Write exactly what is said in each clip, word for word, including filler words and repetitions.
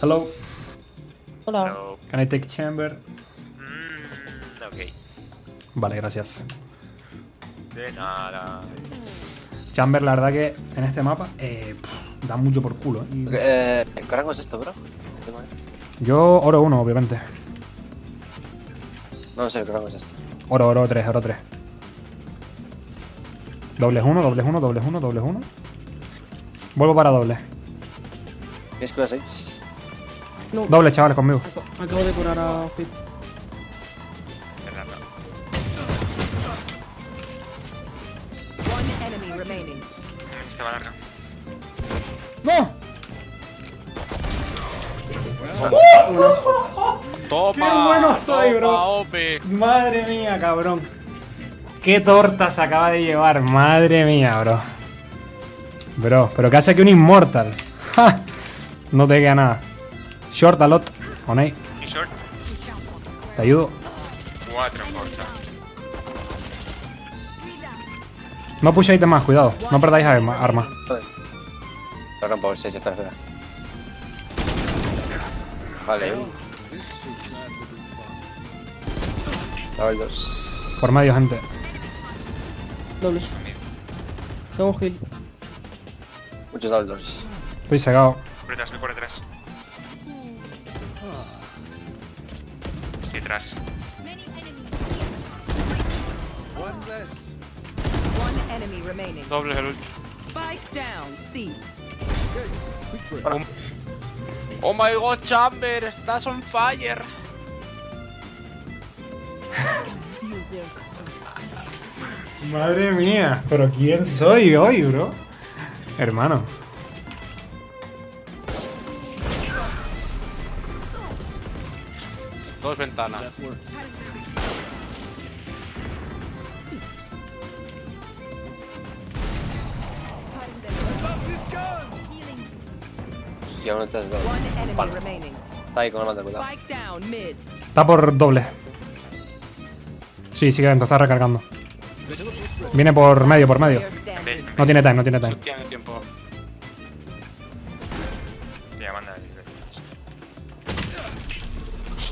Hello. Hola. Hello. Can I take chamber? Mm, ok. Vale, gracias. De nada. Chamber, la verdad que en este mapa eh, pff, da mucho por culo. ¿eh? ¿Qué eh, rango es esto, bro? Yo oro uno, obviamente. No sé qué rango es esto. Oro, oro tres, oro tres. Dobles uno, dobles uno, dobles uno, dobles uno. Vuelvo para doble. ¿Tienes cuidado, Sage? No. Doble, chavales, conmigo. Me acabo de curar a Pip. Estaba larga. ¡No! ¡Oh! ¡Toma! ¡Qué bueno soy, bro! Ope. Madre mía, cabrón. ¡Qué torta se acaba de llevar! Madre mía, bro. Bro, pero que hace que un inmortal. ¡Ja! No te queda nada. Short a lot. Oney. Short. Te ayudo. Cuatro corta. No pushéis más, cuidado. No perdáis arma. arma. Lo rompo el seis, espera, espera. Vale. Dos. Por medio, gente. Dobles. Tengo un heal. Muchos dobles. Estoy cegado. Por detrás, voy por detrás. Estoy atrás. Doble el último. Oh my god, Chamber, estás on fire. Madre mía, pero ¿quién soy hoy, bro? Hermano. Dos ventanas. Hostia, uno está doble. Está ahí con la mata, cuidado. Está por doble. Sí, sigue dentro, está recargando. Viene por medio, por medio. No tiene time, no tiene time. Tiene tiempo.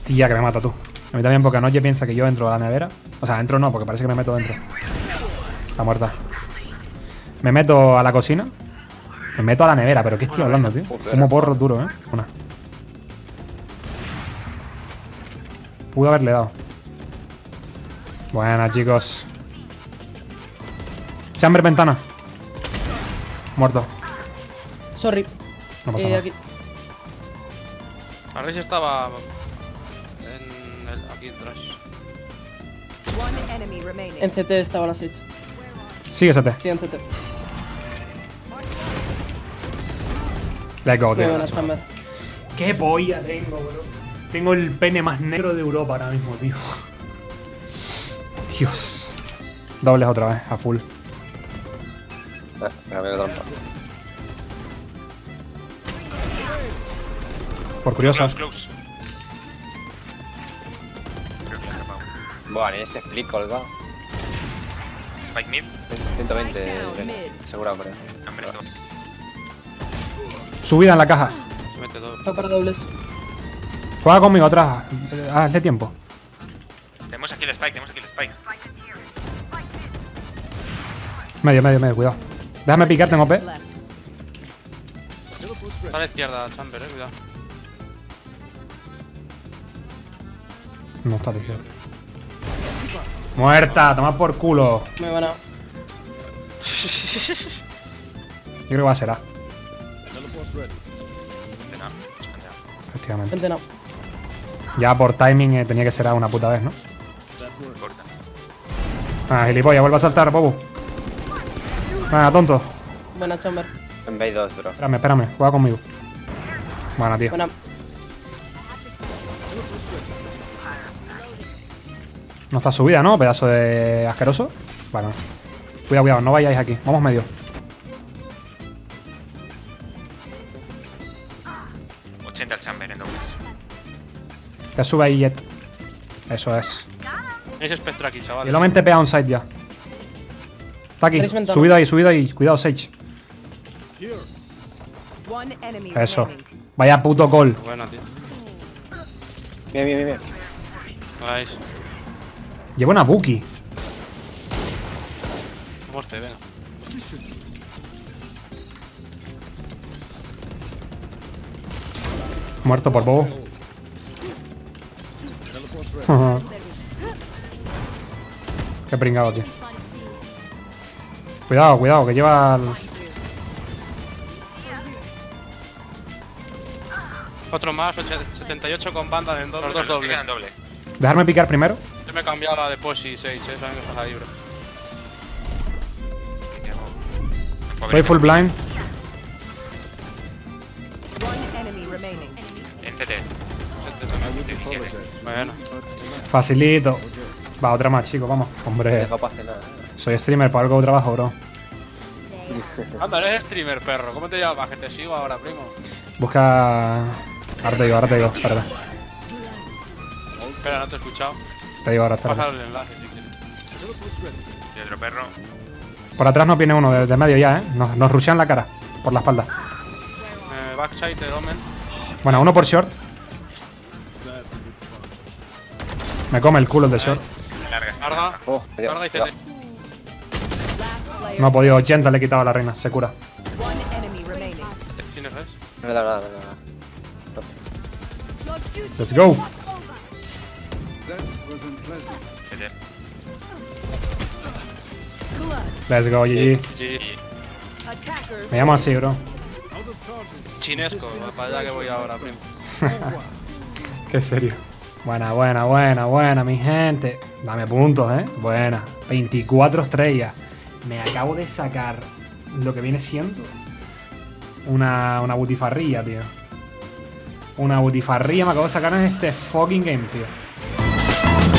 Hostia, que me mata tú. A mí también, porque anoche piensa que yo entro a la nevera. O sea, entro no, porque parece que me meto dentro. Está muerta. Me meto a la cocina. Me meto a la nevera, pero ¿qué estoy hablando, tío? Fumo porro duro, ¿eh? Una. Pude haberle dado. Buena, chicos. Chamber, ventana. Muerto. Sorry. No pasa eh, nada. Aquí. Ahora sí estaba... En el, aquí atrás. En C T estaba la Sage. Sigue C T. Sí, en C T. Let's go, tío. Qué polla tengo, bro. Tengo el pene más negro de Europa ahora mismo, tío. Dios. Dobles otra vez, a full. Eh, me voy a trampa. Por curioso. Close, close. Creo que la he atrapado. Bueno, ese flick colgado. Spike mid. ciento veinte, asegurado, creo. Subida en la caja. Está para dobles. Juega conmigo atrás. Hazle tiempo. Tenemos aquí el spike, tenemos aquí el spike. Medio, medio, medio, cuidado. Déjame picar, tengo P. Está a la izquierda, Chamber, eh, cuidado. No está a la izquierda. Muerta, toma por culo. Me van a. Yo creo que va a ser A. Efectivamente. No. Ya por timing eh, tenía que ser A una puta vez, ¿no? Ah, gilipollas, vuelve a saltar, Bobo. Ah, tonto. Buena, Chamber. En B dos, bro. Espérame, espérame, juega conmigo. Buena, tío. Buena. No está subida, ¿no? Pedazo de asqueroso. Bueno. Cuidado, cuidado, no vayáis aquí. Vamos medio. ochenta al Chamber en dobles. Te sube ahí, Jet. Eso es. Es espectro aquí, chavales. Y lo mente pega un side ya. Está aquí. Subida ahí, subida ahí. Cuidado, Sage. Eso. Vaya puto call. Buena, tío. Bien, bien, bien. Nice. Llevo una Buki. Muerte, venga. Muerto por bobo. Qué pringado, tío. Cuidado, cuidado, que lleva... Otro más, setenta y ocho con banda en doble. Los dos dobles. Doble. Dejarme picar primero. Yo me he cambiado la de Posi seis, ¿eh? Saben que pasa ahí, bro. Estoy full blind. Bueno. Facilito. Va, otra más, chico, vamos. Hombre. Soy streamer, para algo trabajo, bro. Anda, eres streamer, perro. ¿Cómo te llamas? Que te sigo ahora, primo. Busca... Ahora te digo, ahora te digo, espérate. Espera, no te he escuchado. Te digo ahora, espérate. Pásale el enlace, si quieres. Y otro perro. Por atrás nos viene uno, de, de medio ya, eh. Nos, nos rushean la cara, por la espalda. Eh, backside de Omen. Bueno, uno por short. Me come el culo el de short. Larga, oh, larga y C T. No ha podido, ochenta le he quitado a la reina, se cura. ¿Tienes res? No, no, no, no. Let's go. Let's go, G G. Me llamo así, bro. Chinesco, para allá que voy ahora, primo. Qué serio. Buena, buena, buena, buena, mi gente. Dame puntos, eh. Buena. veinticuatro estrellas. Me acabo de sacar lo que viene siendo una, una butifarrilla, tío. Una butifarrilla me acabo de sacar en este fucking game, tío.